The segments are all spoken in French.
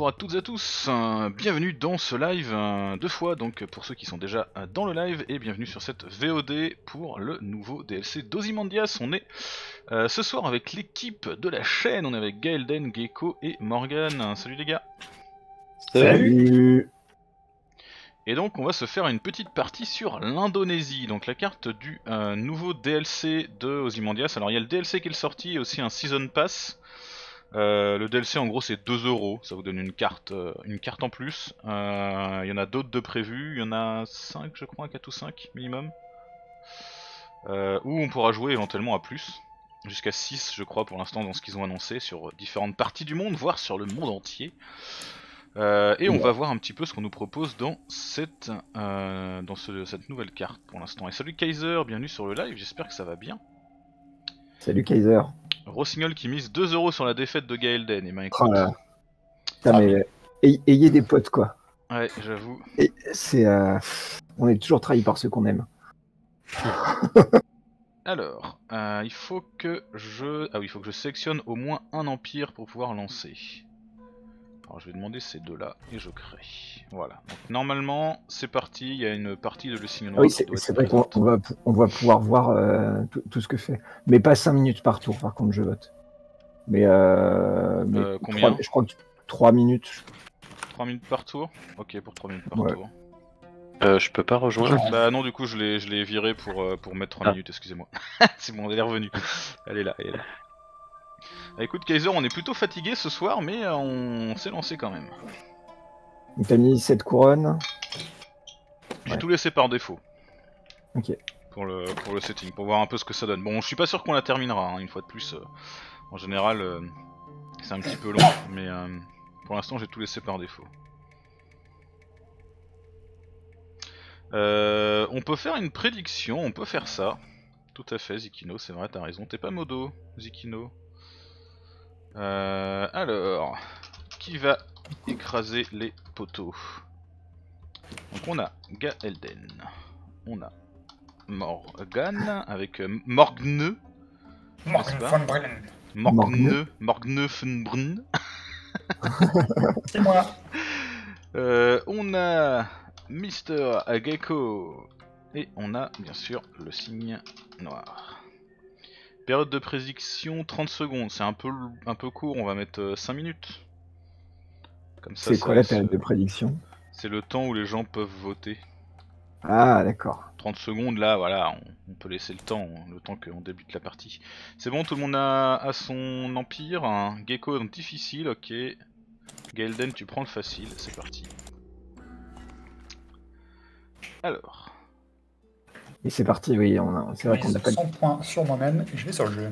bonjour à toutes et à tous, bienvenue dans ce live deux fois, donc pour ceux qui sont déjà dans le live, et bienvenue sur cette VOD pour le nouveau DLC d'Ozymandias. On est ce soir avec l'équipe de la chaîne, on est avec Gaelden, Gecko et Morgan. Salut les gars. Salut. Et donc on va se faire une petite partie sur l'Indonésie, donc la carte du nouveau DLC de Ozymandias. Alors il y a le DLC qui est sorti et aussi un Season Pass. Le DLC en gros c'est 2€, ça vous donne une carte en plus. Il y en a d'autres de prévus, il y en a 5 je crois, 4 ou 5 minimum. Où on pourra jouer éventuellement à plus, jusqu'à 6 je crois pour l'instant dans ce qu'ils ont annoncé, sur différentes parties du monde, voire sur le monde entier. Et on va voir un petit peu ce qu'on nous propose dans cette nouvelle carte pour l'instant. Et salut Kaiser, bienvenue sur le live, j'espère que ça va bien. Salut Kaiser. Rossignol qui mise 2€ sur la défaite de Gaelden. Et ben écoute... ayez des potes quoi. Ouais, j'avoue. On est toujours trahi par ceux qu'on aime. Alors, il faut que je... Ah oui, il faut que je sélectionne au moins un empire pour pouvoir lancer. Alors je vais demander ces deux-là et je crée. Voilà. Donc, normalement, c'est parti. Il y a une partie de le signal. Oui, c'est vrai qu'on va pouvoir voir tout ce que fait. Mais pas 5 minutes par tour, par contre, je vote. Mais, combien? Je crois que 3 minutes. 3 minutes par tour? Ok, pour 3 minutes par tour. Je peux pas rejoindre. Bah non, du coup, je l'ai viré pour mettre 3 minutes, excusez-moi. C'est bon, elle est revenue. Elle est là, elle est là. Ah, écoute Kaiser, on est plutôt fatigué ce soir, mais on s'est lancé quand même. T'as mis 7 couronnes. J'ai tout laissé par défaut. Ok. Pour le setting, pour voir un peu ce que ça donne. Bon, je suis pas sûr qu'on la terminera, hein, une fois de plus. En général, c'est un petit peu long, mais pour l'instant j'ai tout laissé par défaut. On peut faire une prédiction, on peut faire ça. Tout à fait Zikino, c'est vrai, t'as raison. T'es pas modo, Zikino. Alors, qui va écraser les poteaux? Donc on a Gaelden, on a Morgan avec Morgneux, Morgneux von Brunn. C'est moi. On a Mr. Gecko et on a bien sûr le signe noir. Période de prédiction 30 secondes, c'est un peu court, on va mettre 5 minutes. C'est quoi la période de prédiction? C'est le temps où les gens peuvent voter. Ah d'accord. 30 secondes là, voilà, on peut laisser le temps qu'on débute la partie. C'est bon, tout le monde a son empire, hein. Gecko donc difficile, ok. Gaelden tu prends le facile, c'est parti. Alors... Et c'est parti, oui, c'est vrai qu'on n'a pas 100 points sur moi-même, je vais sur le jeu.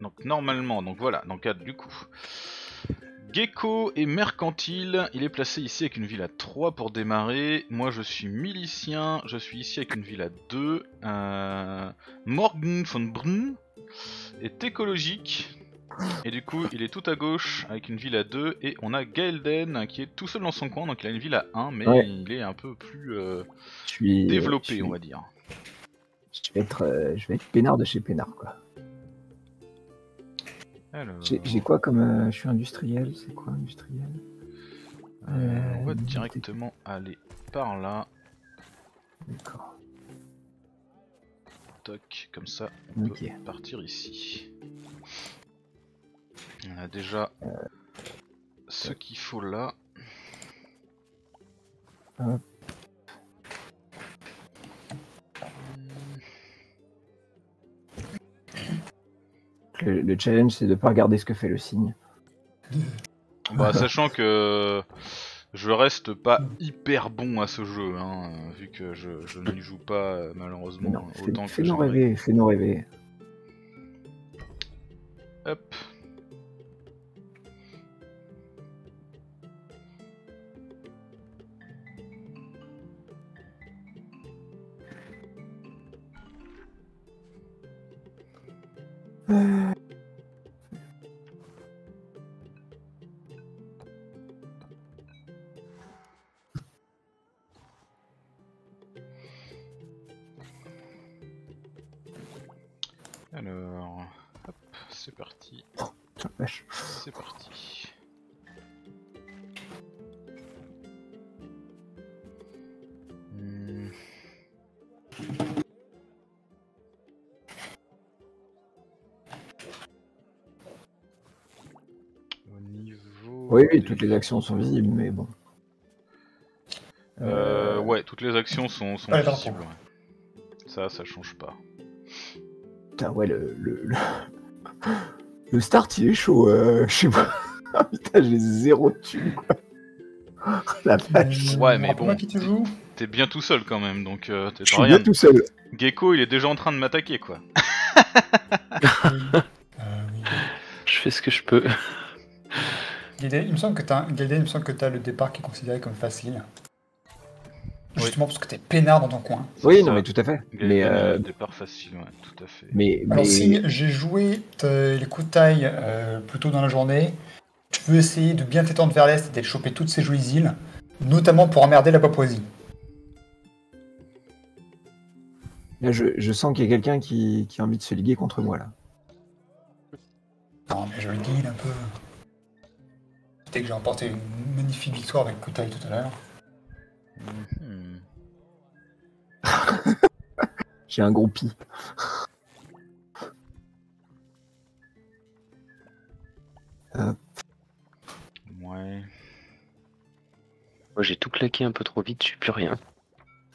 Donc normalement, donc voilà, dans le cadre du coup. Gecko est mercantile, il est placé ici avec une ville à 3 pour démarrer. Moi je suis milicien, je suis ici avec une ville à 2. Morgan von Brunn est écologique. Et du coup il est tout à gauche avec une ville à 2. Et on a Gaelden qui est tout seul dans son coin, donc il a une ville à 1, mais il est un peu plus développé on va dire. Je vais être peinard de chez peinard quoi. Alors... J'ai quoi comme... je suis industriel, c'est quoi industriel? On va directement aller par là. D'accord. Toc, comme ça on peut partir ici. On a déjà ce qu'il faut là. Le challenge c'est de pas regarder ce que fait le signe. Bah, sachant que je reste pas hyper bon à ce jeu, hein, vu que je n'y joue pas malheureusement autant que j'aimerais. Fais-nous rêver. Hop. Alors, hop, c'est parti. Oh, c'est parti. Oui, toutes les actions sont visibles, mais bon. Ouais, toutes les actions sont visibles. Ouais. Ça change pas. Putain, ouais, le start, il est chaud, je sais pas. Putain, j'ai zéro dessus, quoi. La vache. Ouais, mais bon, t'es bien tout seul, quand même, donc t'es pas rien. Je suis bien tout seul. Gecko, il est déjà en train de m'attaquer, quoi. Je fais ce que je peux. Gilded, il me semble que t'as le départ qui est considéré comme facile. Justement parce que t'es peinard dans ton coin. Oui, non, mais tout à fait. Mais départ facile, ouais, tout à fait. Alors si j'ai joué les coups de taille plus tôt dans la journée, tu peux essayer de bien t'étendre vers l'est et d'aller choper toutes ces jolies îles, notamment pour emmerder la Papouasie. Là, je sens qu'il y a quelqu'un qui a envie de se liguer contre moi, là. Non, mais je le guide un peu. Peut-être que j'ai emporté une magnifique victoire avec Kutaï tout à l'heure. J'ai un gros pi. Ouais. Moi, j'ai tout claqué un peu trop vite, je suis plus rien.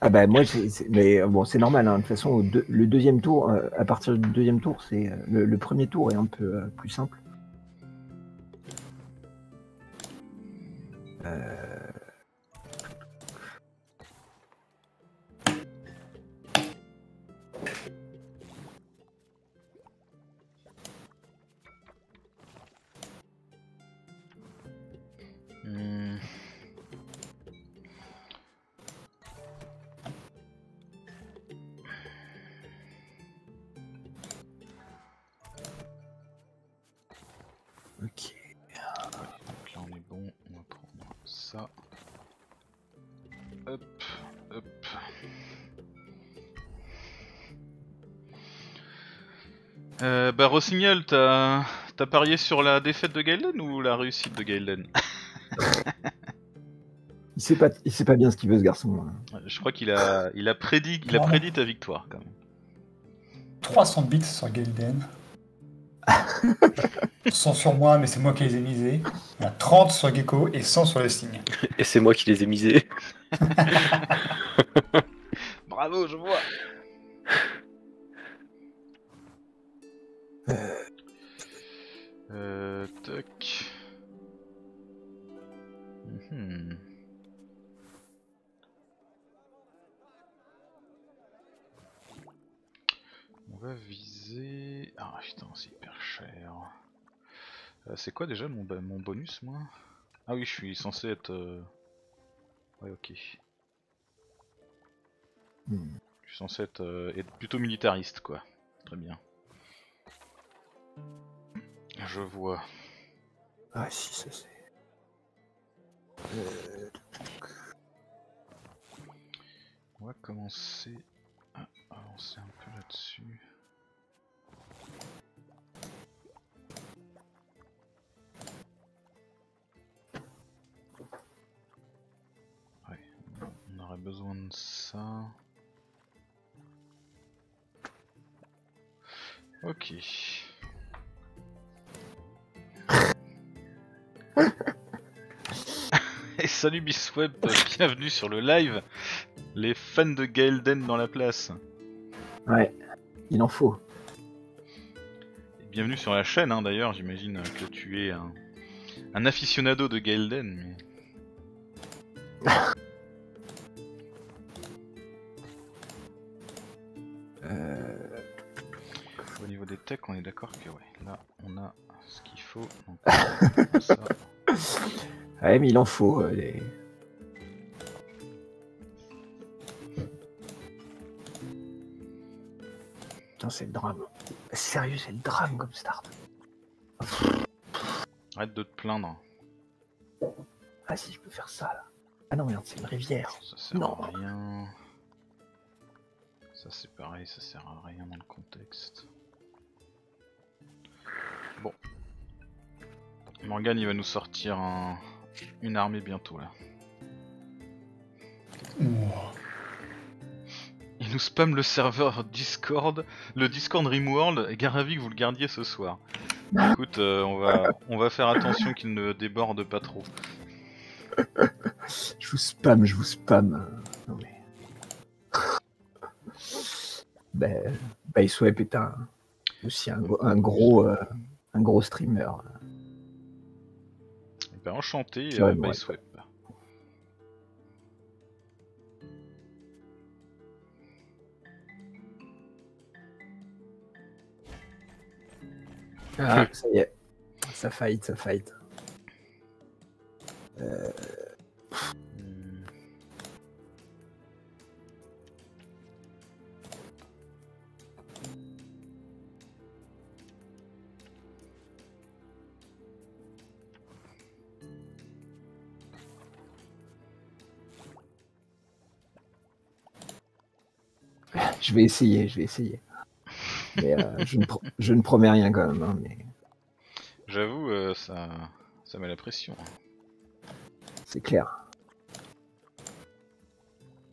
Ah bah moi, mais bon, c'est normal, hein. De toute façon, le deuxième tour, à partir du deuxième tour, c'est le premier tour est un peu plus simple. Ok. Donc là on est bon, on va prendre ça. Hop, hop. Bah Rossignol, t'as parié sur la défaite de Gaëlen ou la réussite de Gaëlen? Il sait pas bien ce qu'il veut ce garçon. Je crois qu'il a prédit ta victoire quand même. 300 bits sur Gaëlen. 100 sur moi, mais c'est moi qui les ai misés. On a 30 sur Gecko et 100 sur le signe. Et c'est moi qui les ai misés. Bravo, je vois. Tac. On va viser... Ah putain, c'est hyper cher. C'est quoi déjà mon bonus, moi? Ah oui, je suis censé être... Ouais, ok. Je suis censé être plutôt militariste, quoi. Très bien. Je vois. Ah si, ça c'est... On va commencer à avancer un peu là-dessus. Ouais, on aurait besoin de ça. Ok. Et salut Bisweb, bienvenue sur le live. Les fans de Gaelden dans la place. Ouais, il en faut. Bienvenue sur la chaîne, hein, d'ailleurs, j'imagine que tu es un aficionado de Gaelden. Mais... Au niveau des techs, on est d'accord que ouais, là on a ce qu'il faut. Donc, on a ça. Ouais, mais il en faut. Putain, c'est le drame. Sérieux, c'est le drame comme start. Arrête de te plaindre. Ah si, je peux faire ça là. Ah non, regarde, c'est une rivière. Ça sert à rien. Ça c'est pareil, ça sert à rien dans le contexte. Bon. Morgane, il va nous sortir une armée bientôt là. Ouh. Il nous spamme le serveur Discord, le Discord Rimworld, et Garavik vous le gardiez ce soir. Écoute, on va faire attention qu'il ne déborde pas trop. Je vous spam. Non mais... Biceweb est un gros streamer. Ben, enchanté, Biceweb. Ah, ça y est. Ça fight. Je vais essayer. Mais je ne promets rien quand même. Hein, mais... J'avoue, ça met la pression. C'est clair.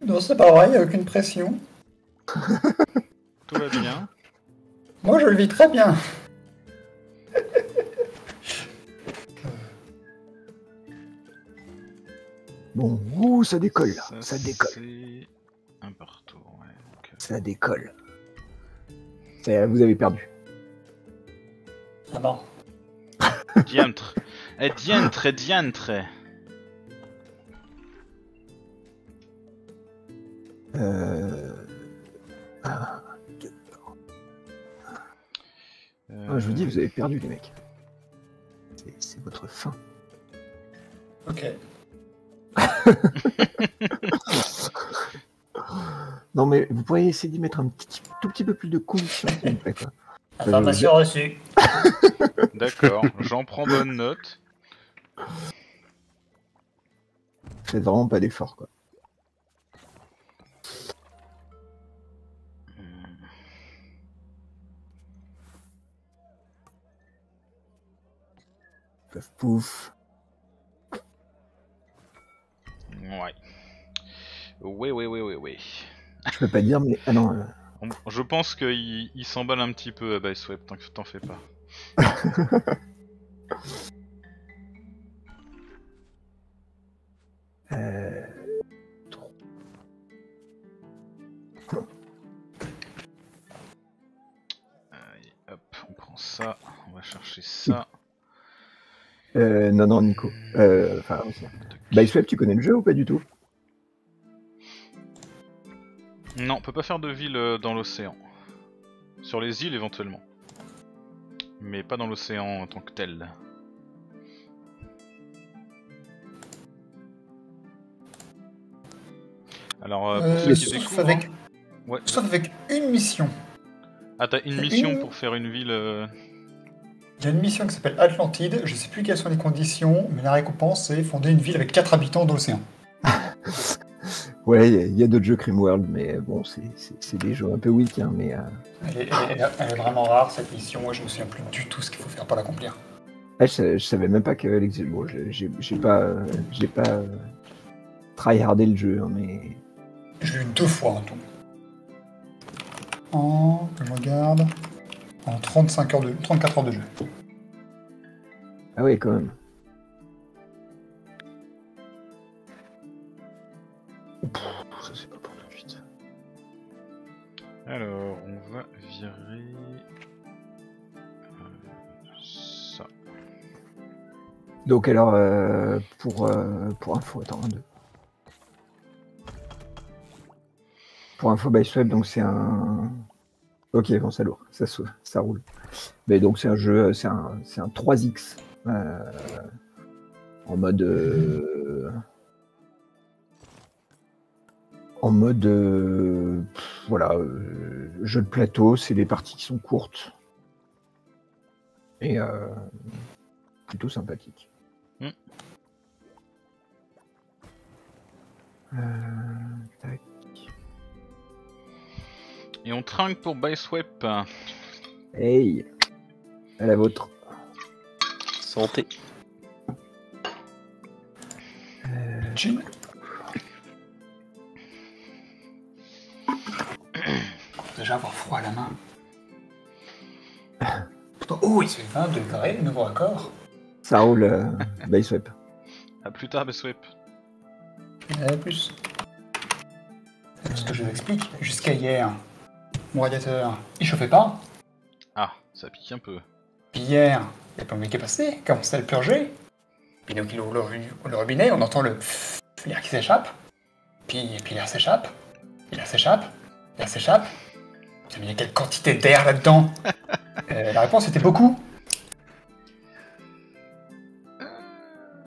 Non, c'est pas vrai, il n'y a aucune pression. Tout va bien. Moi, je le vis très bien. Bon, ouh, ça décolle là. Ça décolle. C'est un partout, ouais. Donc... Ça décolle. Vous avez perdu. Ah bon. Diantre. Je vous dis, vous avez perdu les mecs. C'est votre fin. Ok. Non mais vous pourriez essayer d'y mettre un tout petit peu plus de conviction. Information reçue. D'accord, j'en prends bonne note. Faites vraiment pas d'effort quoi. Pouf. Ouais. Oui. Je peux pas dire, mais... Ah non... Je pense qu'il s'emballe un petit peu à Biceweb, t'en fais pas. Allez, hop, on prend ça, on va chercher ça. Non, Nico. Biceweb, tu connais le jeu ou pas du tout ? Non, on peut pas faire de ville dans l'océan. Sur les îles éventuellement. Mais pas dans l'océan en tant que tel. Alors, pour ceux qui découvrent... Sauf avec une mission. Ah, t'as une mission pour faire une ville... Il y a une mission qui s'appelle Atlantide, je sais plus quelles sont les conditions, mais la récompense c'est fonder une ville avec 4 habitants dans l'océan. Ouais, il y a d'autres jeux Creamworld, mais bon, c'est des jeux un peu weak, hein, mais... Elle est vraiment rare, cette mission, moi je me souviens plus du tout ce qu'il faut faire pour l'accomplir. Ah, je savais même pas qu'elle existait, bon, j'ai pas tryhardé le jeu, hein, mais... Je l'ai eu 2 fois en tout. Je regarde... En 34 heures de jeu. Ah ouais, quand même. Ça c'est pas pour tout de suite. Alors on va virer ça. Donc alors pour info, attends, pour info Biceweb, donc c'est un... Ok, bon, ça lourd, ça roule. Mais donc c'est un jeu, c'est un 3X en mode voilà, jeu de plateau, c'est des parties qui sont courtes et plutôt sympathiques. Tac. Et on trinque pour Biceweb. Hey, à la vôtre. Santé. Déjà avoir froid à la main. pourtant, oh, il fait 20 degrés, nouveau record. Ça roule, Baseweb. A plus tard, Baseweb. A plus. Ce que je vous explique, jusqu'à hier, mon radiateur, il chauffait pas. Ah, ça pique un peu. Puis hier, il y a plein de qui est passé, commencé à le purger. Puis donc il ouvre le robinet, on entend le pfff, l'air qui s'échappe. Puis l'air s'échappe, l'air s'échappe, l'air s'échappe. Il y a quelle quantité d'air là-dedans? La réponse était beaucoup.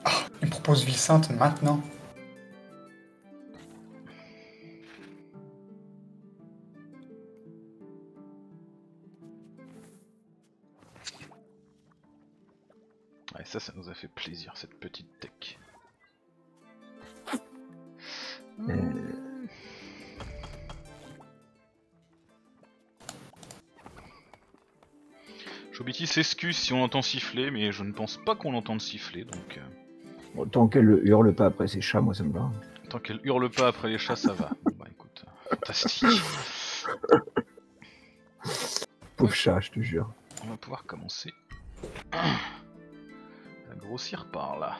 Oh, il me propose Ville Sainte maintenant. Ouais, ça nous a fait plaisir, cette petite tech. Chobiti s'excuse si on entend siffler, mais je ne pense pas qu'on l'entende siffler, donc... Bon, tant qu'elle hurle pas après ses chats, moi ça me va. Tant qu'elle hurle pas après les chats, ça va. Bah écoute, fantastique. Pauvre chat, je te jure. On va pouvoir commencer à grossir par là.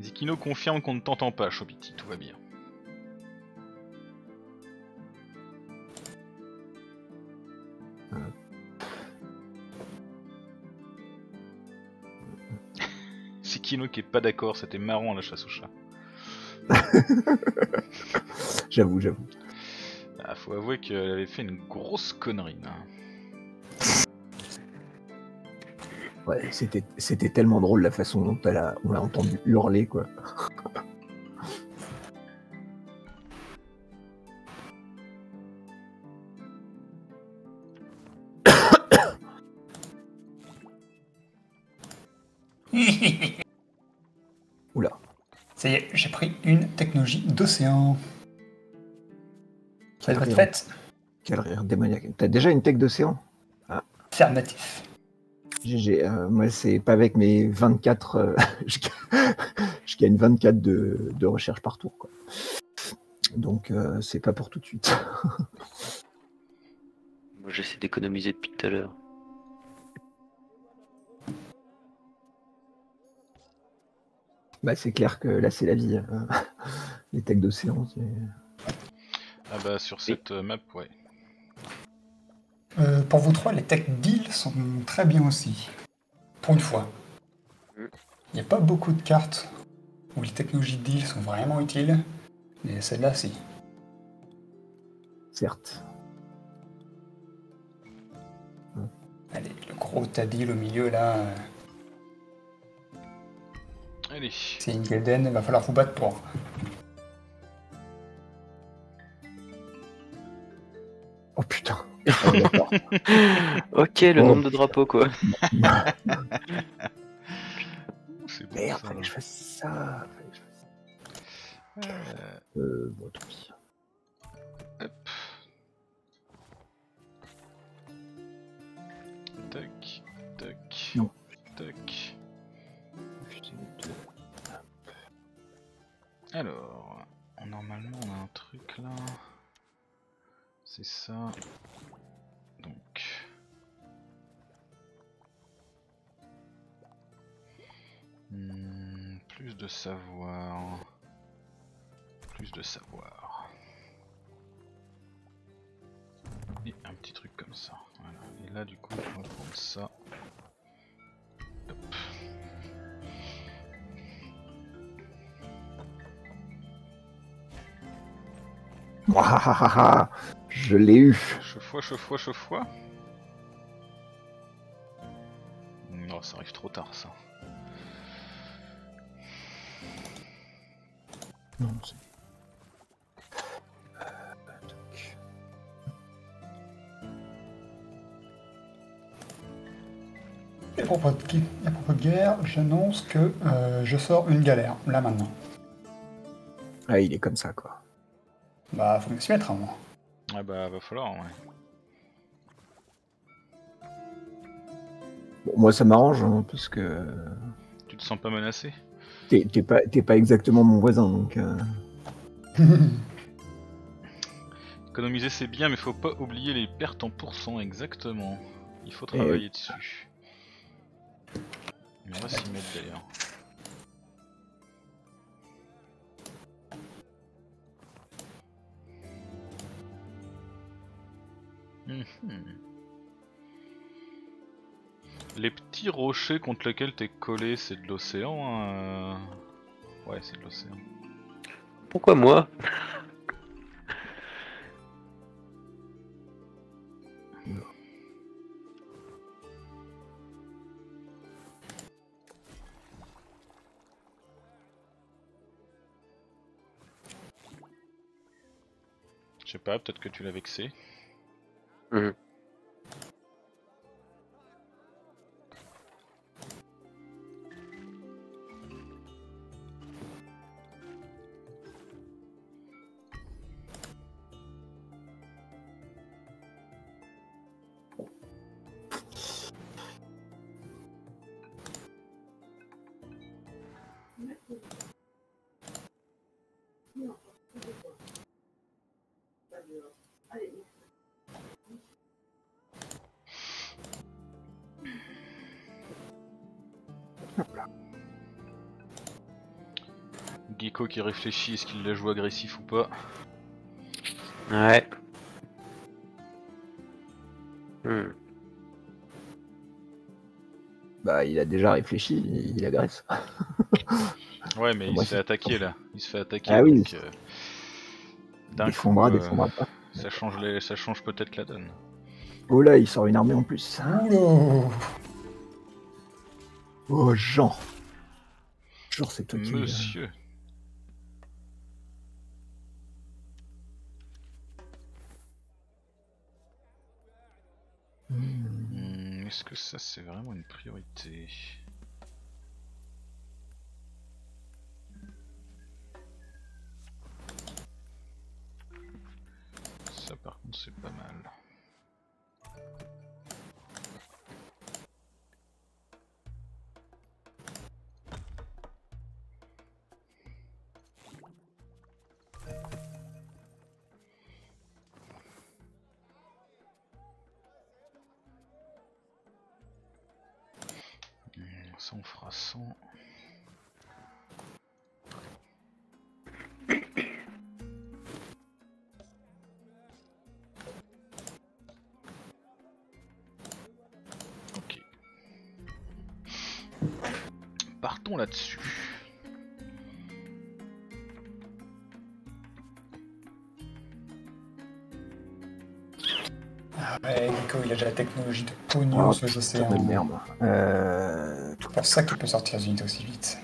Zikino confirme qu'on ne t'entend pas, Chobiti, tout va bien. Zikino qui est pas d'accord, c'était marrant la chasse au chat. J'avoue, j'avoue. Ah, faut avouer qu'elle avait fait une grosse connerie. Hein. Ouais, c'était tellement drôle la façon dont on l'a entendu hurler, quoi. Oula. Ça y est, j'ai pris une technologie d'océan. Ça devrait être fait. Quel rire démoniaque. T'as déjà une tech d'océan? Ah. Affirmatif. GG, moi c'est pas avec mes 24, je gagne 24 de recherche par tour, quoi. Donc c'est pas pour tout de suite. Moi j'essaie d'économiser depuis tout à l'heure. Bah c'est clair que là c'est la vie, les techs d'océan. Ah bah sur cette map, ouais. Pour vous trois, les techs d'île sont très bien aussi. Pour une fois. Il n'y a pas beaucoup de cartes où les technologies d'île sont vraiment utiles, mais celle-là, si. Certes. Allez, le gros tas d'île au milieu, là... Allez. C'est une Golden, il va falloir vous battre pour... Oh putain. Oh, ok, le nombre de drapeaux, quoi. Merde, fallait que je fasse ça. Bon, tant pis. Hop. Tac, tac. Non. Tac. Alors, normalement on a un truc là. C'est ça. Donc. Plus de savoir. Plus de savoir. Et un petit truc comme ça. Voilà. Et là du coup on va prendre ça. Hop. Mouahahaha, je l'ai eu. Chauffois. Non, ça arrive trop tard, ça. Non, c'est... Et à propos de guerre, j'annonce que je sors une galère, là, maintenant. Ah, il est comme ça, quoi. Bah, faut s'y mettre, hein, moi. Ah bah, va falloir, ouais. Bon, moi, ça m'arrange, hein, parce que... Tu te sens pas menacé? T'es pas exactement mon voisin, donc... Économiser, c'est bien, mais faut pas oublier les pertes en pourcent, exactement. Il faut travailler dessus. Mais on va s'y mettre d'ailleurs. Les petits rochers contre lesquels t'es collé, c'est de l'océan, hein. Ouais, c'est de l'océan. Pourquoi moi? Je sais pas, peut-être que tu l'as vexé. Geeko qui réfléchit, est-ce qu'il la joue agressif ou pas? Ouais. Bah il a déjà réfléchi, il agresse. Ouais mais il se fait attaquer là, il se fait attaquer. Ah oui. Défendra pas. Ça change peut-être la donne. Oh là, il sort une armée en plus. Oh Jean. Genre c'est toi qui... Monsieur. Est-ce que ça c'est vraiment une priorité? Ça par contre c'est pas mal. On fera 100. Ok. Partons là-dessus. Ouais, Nico, il a déjà la technologie de pognon, oh, ce océan. C'est merde. C'est pour ça qu'il peut sortir du nid aussi vite.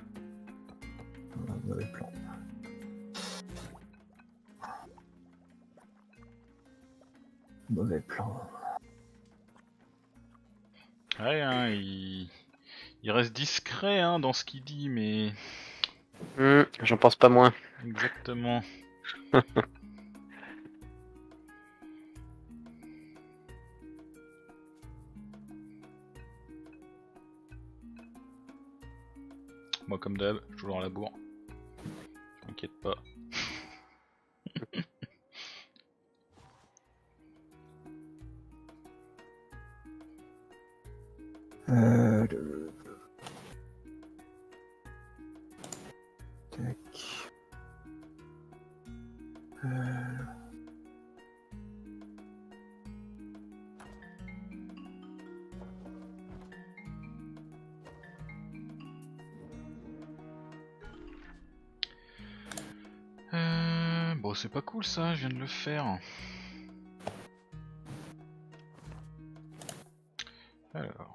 Mauvais plan. Mauvais plan. Ouais, hein, il reste discret hein, dans ce qu'il dit, mais... j'en pense pas moins. Exactement. Moi comme d'hab, je suis toujours à la bourre. T'inquiète pas. Tac. Bon c'est pas cool ça, je viens de le faire. Alors...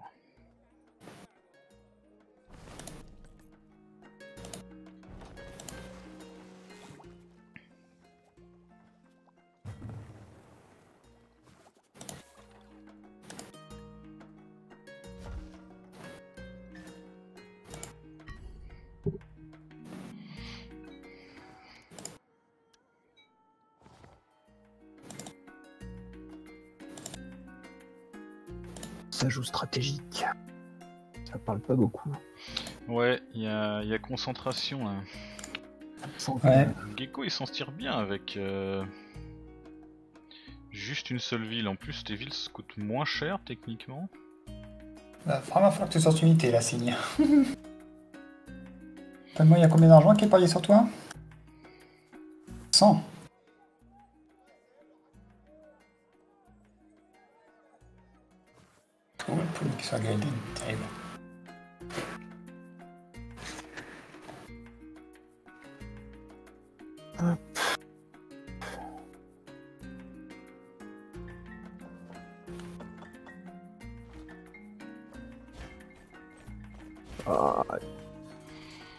ajout stratégique, ça parle pas beaucoup. Ouais, il y a concentration là. Ouais. Gecko il s'en tire bien avec Juste une seule ville, en plus tes villes coûtent moins cher techniquement. Bah, vraiment, il va falloir que tu sortes une unité là, Signe. Moi, il y a combien d'argent qui est parié sur toi? 100. Cool, pour qu'il soit guidé, terrible.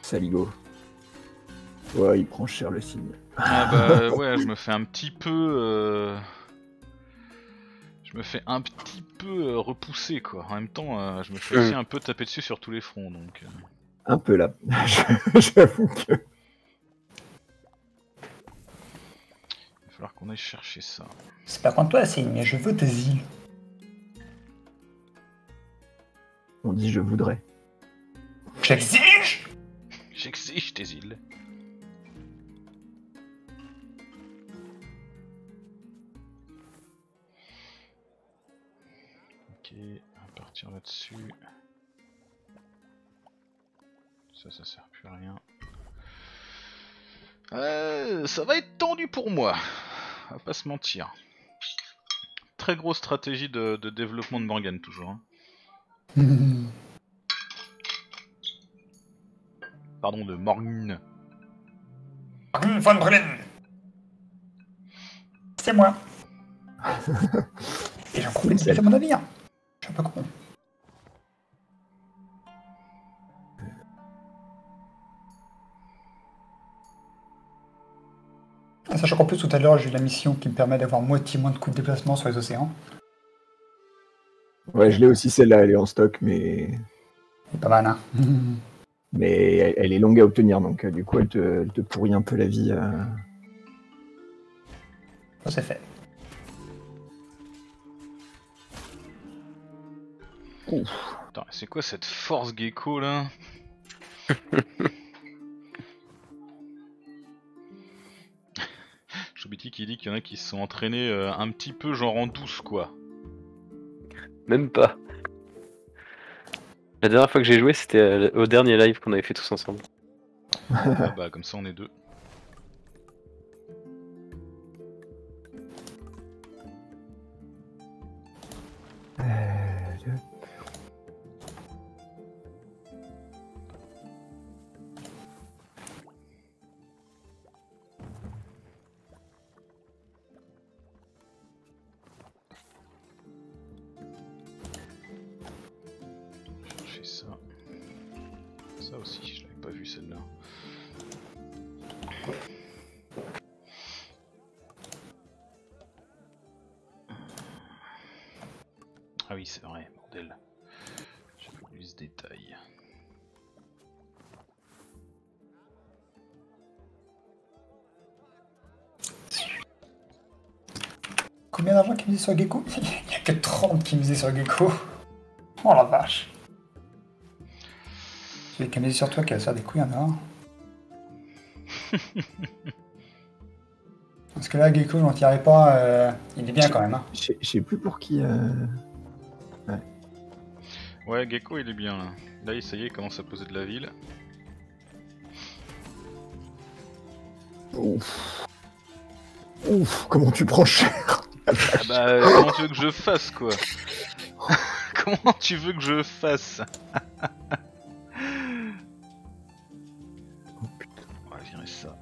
Saligo. Ouais, il prend cher le signe. Ah bah ouais, je me fais un petit peu... Je me fais un petit peu repousser quoi. En même temps, je me fais aussi un peu taper dessus sur tous les fronts, donc... Un peu là, j'avoue que... Il va falloir qu'on aille chercher ça. C'est pas contre toi, signe, je veux tes îles. On dit je voudrais. J'exige! J'exige tes îles. Ok, on va partir là-dessus. Ça sert plus à rien. Ça va être tendu pour moi. On va pas se mentir. Très grosse stratégie de développement de Morgane, toujours. Hein. Pardon, de Morgane. Morgane von Brelen. C'est moi. Et j'en crois que c'est mon avenir. Je suis un peu con. Sachant qu'en plus, tout à l'heure, j'ai eu la mission qui me permet d'avoir moitié moins de coûts de déplacement sur les océans. Ouais, je l'ai aussi, celle-là, elle est en stock, mais... C'est pas mal, hein. Mais elle est longue à obtenir, donc du coup elle te pourrit un peu la vie. Ça c'est fait. Ouf. Attends, c'est quoi cette force gecko là? Chobiti qui dit qu'il y en a qui se sont entraînés un petit peu genre en douce quoi. Même pas. La dernière fois que j'ai joué, c'était au dernier live qu'on avait fait tous ensemble. Ah bah comme ça on est deux. Combien d'argent qui misait sur Gecko? Il n'y a que 30 qui misaient sur Gecko. Oh la vache. Celui qui a misé sur toi qui va se faire des couilles en or. Parce que là Gecko, je n'en tirais pas, il est bien quand même. Hein. Je sais plus pour qui... Ouais. Ouais, Gecko il est bien là. Là ça y est, il commence à poser de la ville. Ouf. Ouf, comment tu prends cher. Ah bah, comment tu veux que je fasse quoi? Comment tu veux que je fasse? Oh putain, on va virer ça.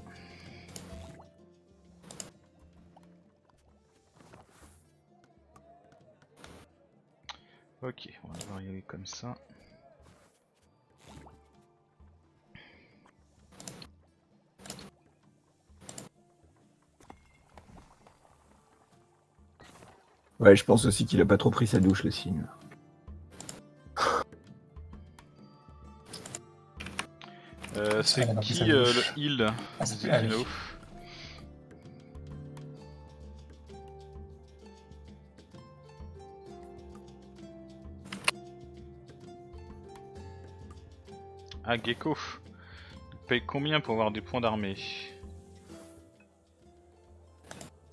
Ok, on va devoir y aller comme ça. Ouais, je pense aussi qu'il a pas trop pris sa douche, le signe. C'est qui le heal? Ah, c'est ah, oui. Ah, Gecko. Il paye combien pour avoir des points d'armée?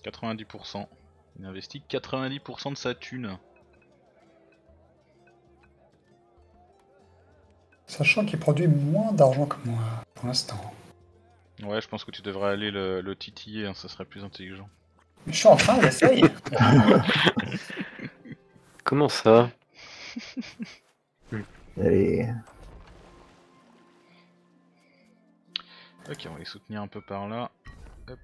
90%. Il investit 90% de sa thune. Sachant qu'il produit moins d'argent que moi, pour l'instant. Ouais, je pense que tu devrais aller le titiller, hein, ça serait plus intelligent. Je suis en train, j'essaye. Comment ça? Allez. Ok, on va les soutenir un peu par là. Hop.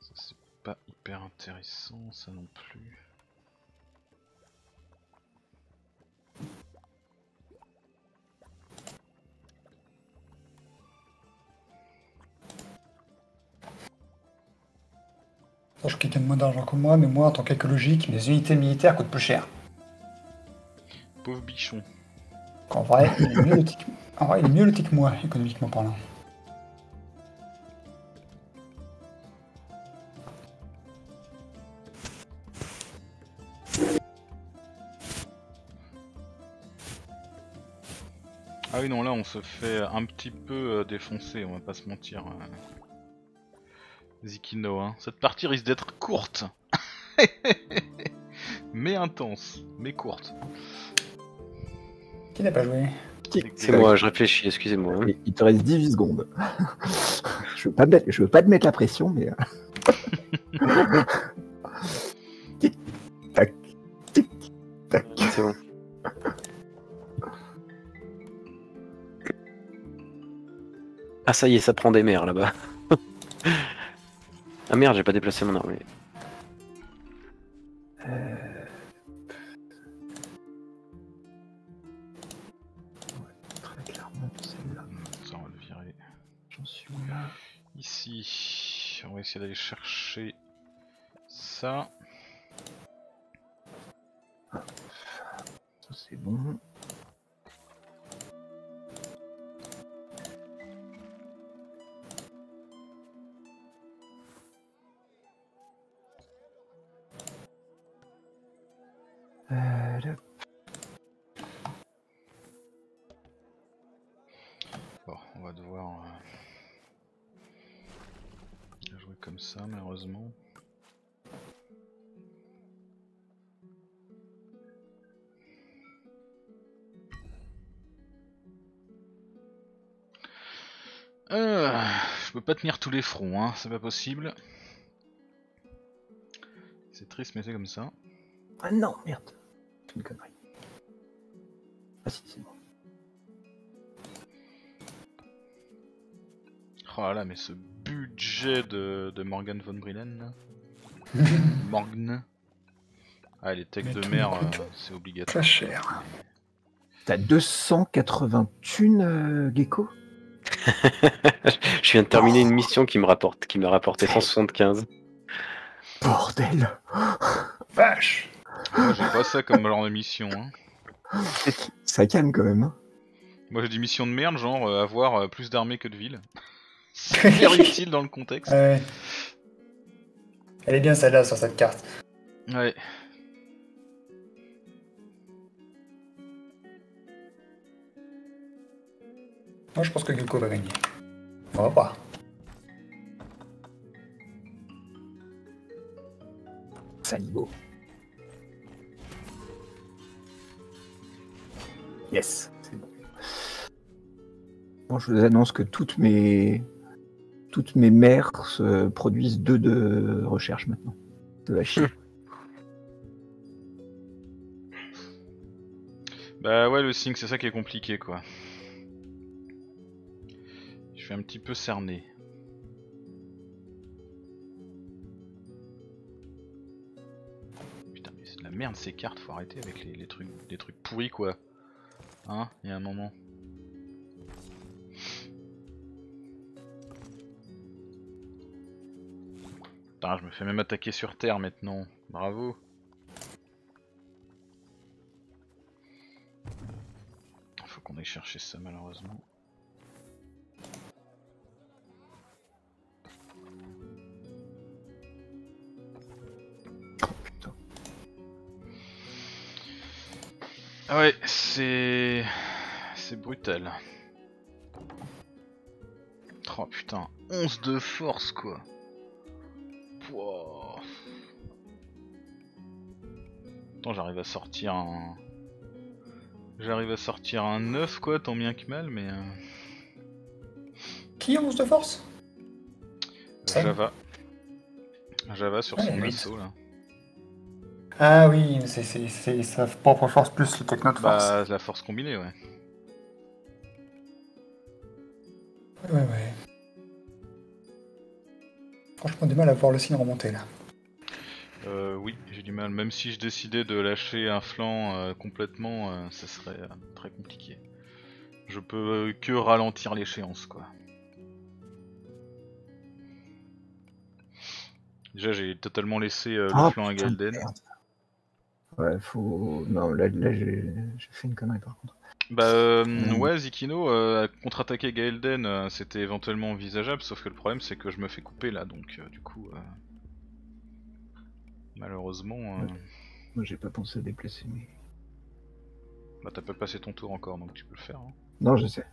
Ça c'est pas hyper intéressant, ça non plus. Je gagne moins d'argent que moi, mais moi en tant qu'écologique, mes unités militaires coûtent plus cher. Pauvre bichon. En vrai, il est mieux loti que moi, économiquement parlant. Ah oui non, là on se fait un petit peu défoncer, on va pas se mentir. Zikino, hein. Cette partie risque d'être courte, mais intense, mais courte. Qui n'a pas joué? C'est moi, je réfléchis, excusez-moi. Hein. Il te reste 18 secondes. Je veux pas te mettre la pression, mais... Tic, tac, tic, tac. C'est bon. Ah ça y est, ça prend des mers là-bas. Ah merde, j'ai pas déplacé mon armée. Ouais, très clairement celle-là. Ça on va le virer. J'en suis là. Ici, on va essayer d'aller chercher ça. Ça c'est bon. Bon, on va devoir jouer comme ça, malheureusement. Je peux pas tenir tous les fronts, hein, c'est pas possible. C'est triste, mais c'est comme ça. Ah non, merde, c'est une connerie. Ah si, c'est bon. Oh là là, mais ce budget de Morgan von Brillen. Morgan. Ah, les techs de mer, c'est obligatoire. Très cher. T'as 280 thunes, Gecko. Je viens de terminer une mission qui m'a rapporté 175. Bordel. Vache. Moi j'ai pas ça comme genre de mission. Hein. Ça calme quand même. Hein. Moi j'ai des missions de merde, genre avoir plus d'armées que de villes. C'est hyper utile dans le contexte. Ouais. Elle est bien celle-là sur cette carte. Ouais. Moi je pense que Gecko va gagner. On va voir. Salibo. Yes, c'est bon. Bon, je vous annonce que toutes mes mères se produisent 2 de recherche maintenant. De la Chine. Bah ouais, le sync, c'est ça qui est compliqué, quoi. Je suis un petit peu cerné. Putain, mais c'est de la merde ces cartes, faut arrêter avec les trucs pourris, quoi. Hein, il y a un moment. Putain, je me fais même attaquer sur Terre maintenant. Bravo. Faut qu'on aille chercher ça malheureusement. Ouais, c'est brutal. Oh putain, 11 de force quoi. Wow. Attends, j'arrive à sortir un... J'arrive à sortir un 9 quoi, tant bien que mal, mais... Qui 11 de force? Java. Java sur son assaut là. Ah oui, c'est sa propre force plus le techno de force. Bah, la force combinée, ouais. Ouais. Franchement, du mal à voir le signe remonter là. Oui, j'ai du mal. Même si je décidais de lâcher un flanc complètement, ça serait très compliqué. Je peux que ralentir l'échéance, quoi. Déjà, j'ai totalement laissé le flanc à Galden. Merde. Ouais, faut... Non, là j'ai fait une connerie par contre. Bah ouais, Zikino, contre-attaquer Gaelden, c'était éventuellement envisageable, sauf que le problème c'est que je me fais couper là, donc du coup... Malheureusement... Ouais. Moi j'ai pas pensé à déplacer, mais... Bah t'as pas passé ton tour encore, donc tu peux le faire. Hein. Non, je sais.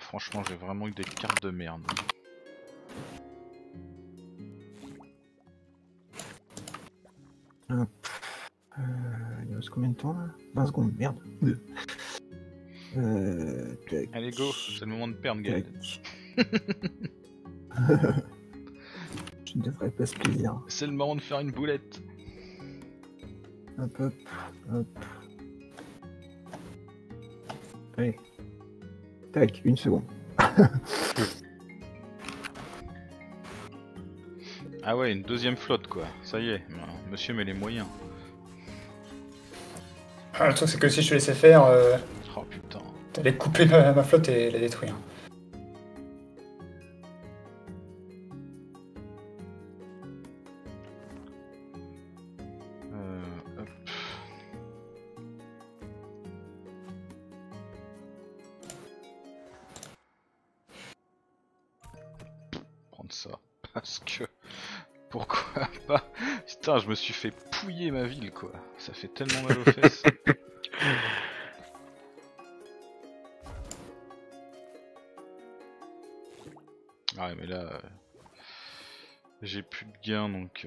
Franchement, j'ai vraiment eu des cartes de merde. Il reste combien de temps là? 20 secondes, merde. Allez, go, c'est le moment de perdre, Gaël. Je ne devrais pas se plaisir. C'est le moment de faire une boulette. Hop, hop, hop. Allez. Tac, une seconde. Ah ouais, une deuxième flotte quoi, ça y est, monsieur met les moyens. Ah, le truc c'est que si je te laissais faire, oh putain, t'allais couper ma flotte et la détruire. Putain, je me suis fait pouiller ma ville quoi, ça fait tellement mal aux fesses. Ouais mais là, j'ai plus de gains donc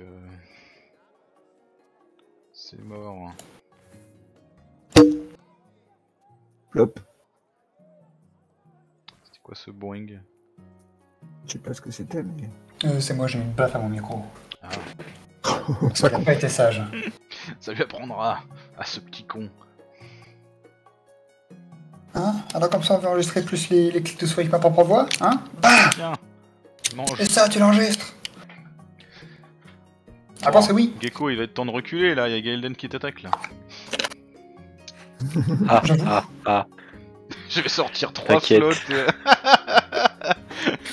c'est mort. Plop. C'était quoi ce boing? Je sais pas ce que c'était mais... c'est moi, j'ai mis une baffe à mon micro. Ah. Ça n'a pas été sage. Ça lui apprendra à ce petit con. Hein? Alors comme ça on va enregistrer plus les clics de souris que ma propre voix, hein? Tiens, mange. Et ça tu l'enregistres. Ah bon, c'est oui. Gecko, il va être temps de reculer là, il y a Gaelden qui t'attaque là. Je vais sortir 3 slots.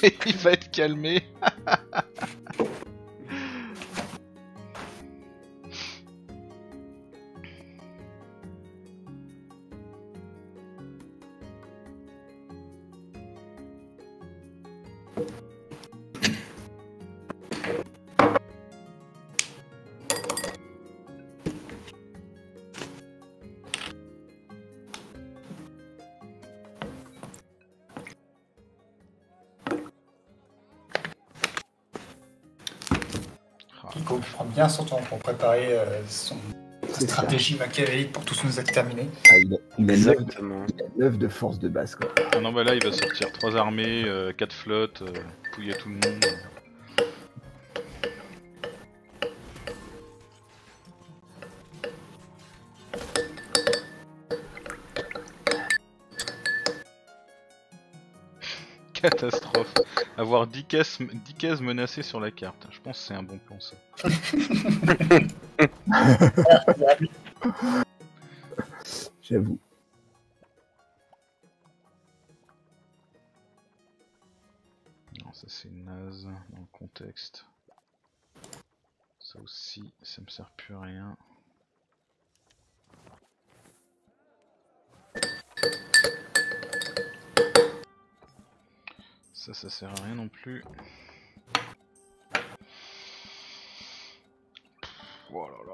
Et il va être calmé. Bien son temps pour préparer son stratégie machiavélique pour tous nous exterminer. Ah, il a 9 de force de base quoi. Ah non bah là il va sortir 3 armées, 4 flottes, pouiller tout le monde. Catastrophe. Avoir 10 cases menacées sur la carte. Je pense que c'est un bon plan ça. J'avoue. Non, ça c'est naze dans le contexte. Ça aussi, ça me sert plus à rien. ça sert à rien non plus. Voilà, oh là.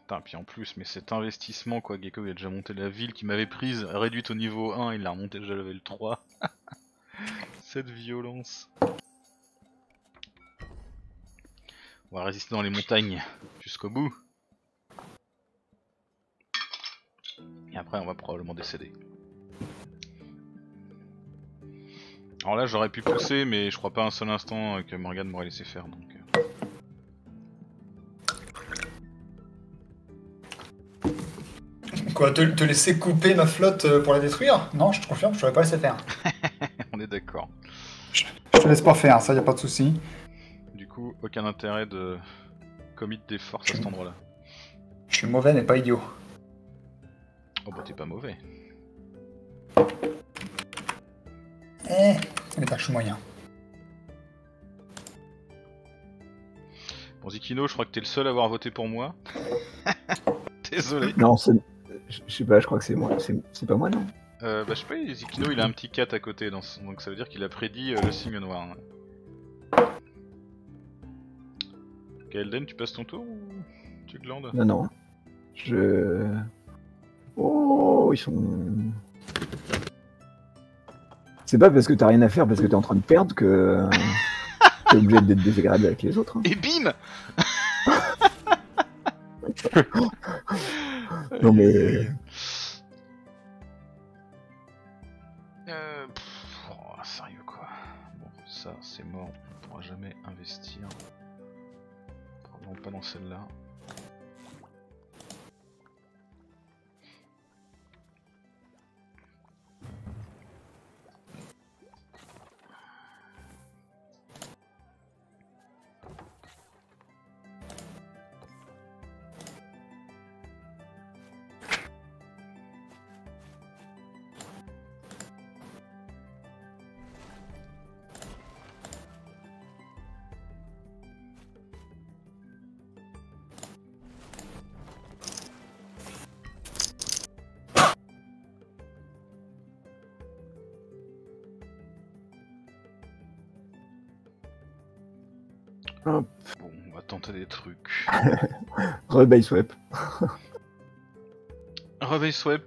Putain, puis en plus, mais cet investissement quoi, Gecko il a déjà monté la ville qui m'avait prise, réduite au niveau 1, il l'a remonté déjà level 3. Cette violence. On va résister dans les montagnes jusqu'au bout. Et après on va probablement décéder. Alors là j'aurais pu pousser mais je crois pas un seul instant que Morgane m'aurait laissé faire donc... Quoi, te laisser couper ma flotte pour la détruire? Non, je te confirme, je t'aurais pas laissé faire. On est d'accord. Je te laisse pas faire, ça y a pas de souci. Du coup, aucun intérêt de commit des forces à cet endroit-là. Je suis mauvais mais pas idiot. Oh bah t'es pas mauvais. Mais t'as que je suis moyen. Bon Zikino, je crois que t'es le seul à avoir voté pour moi. Désolé. Non, je sais pas, je crois que c'est moi. C'est pas moi, non? Bah je sais pas, Zikino il a un petit 4 à côté, dans son... donc ça veut dire qu'il a prédit le signe noir. Hein. Elden, tu passes ton tour ou tu glandes? Non, non. Je... Oh, ils sont... C'est pas parce que t'as rien à faire, parce que t'es en train de perdre que... t'es obligé d'être désagréable avec les autres. Hein. Et bim. Non mais... oh, sérieux quoi. Bon, ça c'est mort, on pourra jamais investir. Probablement pas dans celle-là. Bon, on va tenter des trucs. Rebase-web. Rebase-web.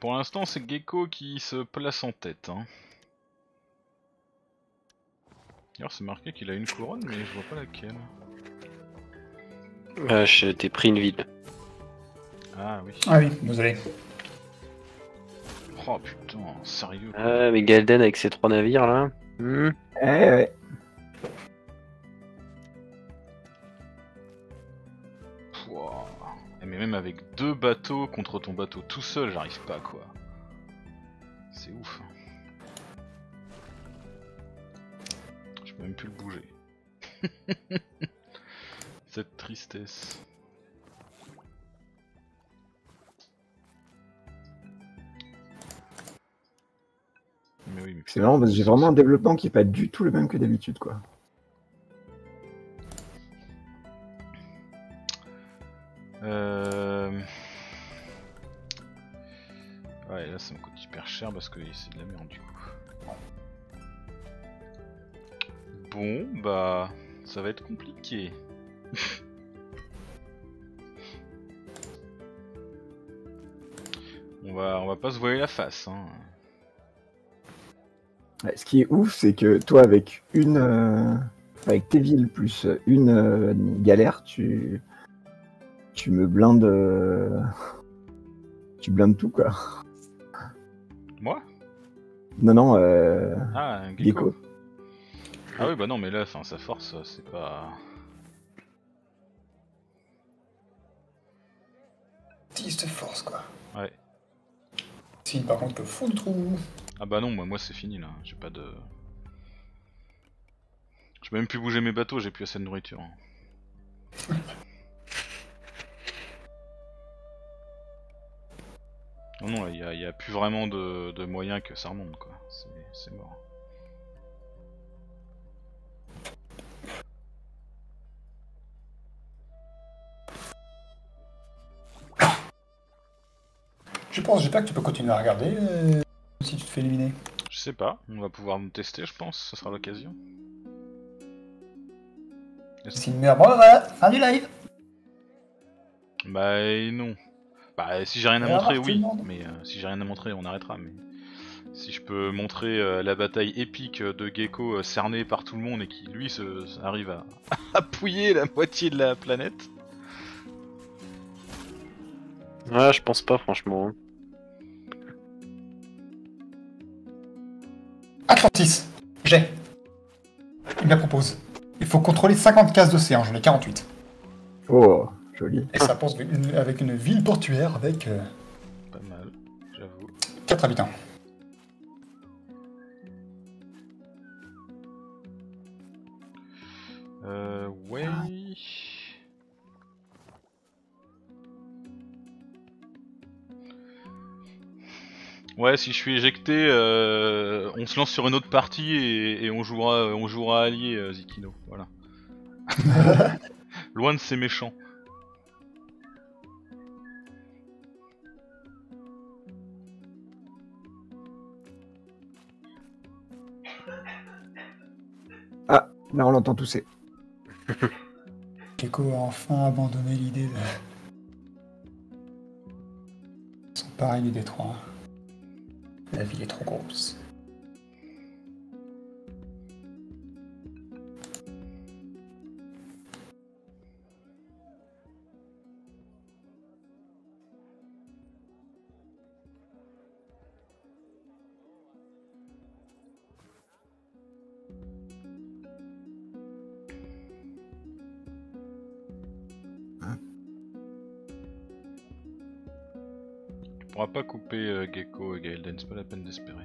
Pour l'instant, c'est Gecko qui se place en tête. Hein. D'ailleurs, c'est marqué qu'il a une couronne, mais je vois pas laquelle. Je t'ai pris une ville. Ah oui. Ah oui, désolé. Oh putain, sérieux. Ah, mais Galden avec ses 3 navires là. Mmh. Eh ouais. Pouah. Mais même avec 2 bateaux contre ton bateau tout seul, j'arrive pas quoi. C'est ouf. Je peux même plus le bouger. Cette tristesse. Mais oui, mais c'est marrant parce que j'ai vraiment un développement qui est pas du tout le même que d'habitude quoi. Ouais là ça me coûte hyper cher parce que c'est de la merde du coup. Bon bah ça va être compliqué. on va pas se voiler la face hein. Ce qui est ouf, c'est que toi, avec une, avec tes villes plus une galère, tu me blindes, tu blindes tout quoi. Moi? Non non. Ah, Gecko. Ah oui bah non mais là, enfin sa force, c'est pas. 10 de force quoi. Ouais. Si par contre le fond de trou. Ah bah non, moi c'est fini là, j'ai pas de... Je peux même plus bouger mes bateaux, j'ai plus assez de nourriture. Non non, là y a plus vraiment de moyens que ça remonte quoi, c'est mort. penses, Jetpack, que tu peux continuer à regarder si tu te fais éliminer? Je sais pas, on va pouvoir nous tester, je pense, ça sera l'occasion. C'est une merde. Bon, voilà, fin du live. Bah non. Bah si j'ai rien à montrer, oui. Mais si j'ai rien à montrer, on arrêtera. Mais si je peux montrer la bataille épique de Gecko cerné par tout le monde et qui, lui, arrive à appuyer la moitié de la planète. Ouais, je pense pas, franchement. Atlantis, j'ai. Il me la propose. Il faut contrôler 50 cases d'océan, j'en ai 48. Oh, joli. Et ça pense avec une ville portuaire avec... Pas mal, j'avoue. 4 habitants. Ouais... Ouais, si je suis éjecté, on se lance sur une autre partie et on jouera allié, Zikino, voilà. Loin de ces méchants. Ah, là on l'entend tousser. Gecko a enfin abandonné l'idée de... Ils sont pareils du détroit. La ville est trop grosse. On pourra pas couper Gecko et Gaelden, c'est pas la peine d'espérer.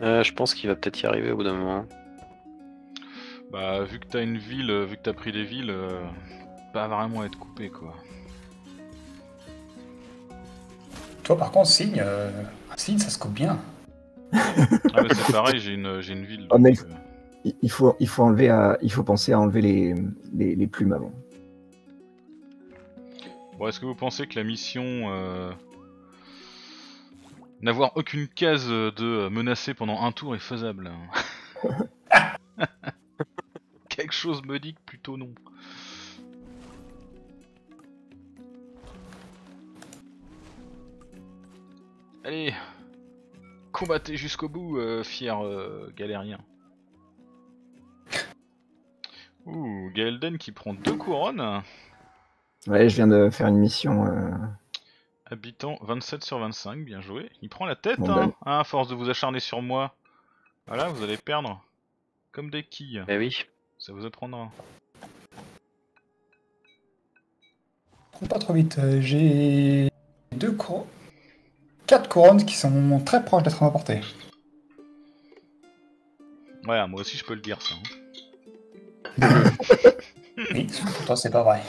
Je pense qu'il va peut-être y arriver au bout d'un moment. Bah vu que t'as une ville, vu que t'as pris des villes, pas vraiment à être coupé quoi. Toi par contre Signe, Signe ça se coupe bien. Ah bah c'est pareil, j'ai une ville. Oh, donc, mais il faut penser à enlever les plumes avant. Bon, est-ce que vous pensez que la mission n'avoir aucune case de menacer pendant un tour est faisable? Quelque chose me dit que plutôt non. Allez, combattez jusqu'au bout, fier galérien. Ouh, Gaelden qui prend 2 couronnes. Ouais, je viens de faire une mission. Habitant 27 sur 25, bien joué. Il prend la tête, bon, hein, à force de vous acharner sur moi. Voilà, vous allez perdre. Comme des quilles. Eh oui. Ça vous apprendra. Prends pas trop vite. J'ai 4 couronnes qui sont très proches d'être remportées. Ouais, moi aussi je peux le dire, ça. Hein. Oui, pourtant c'est pas vrai.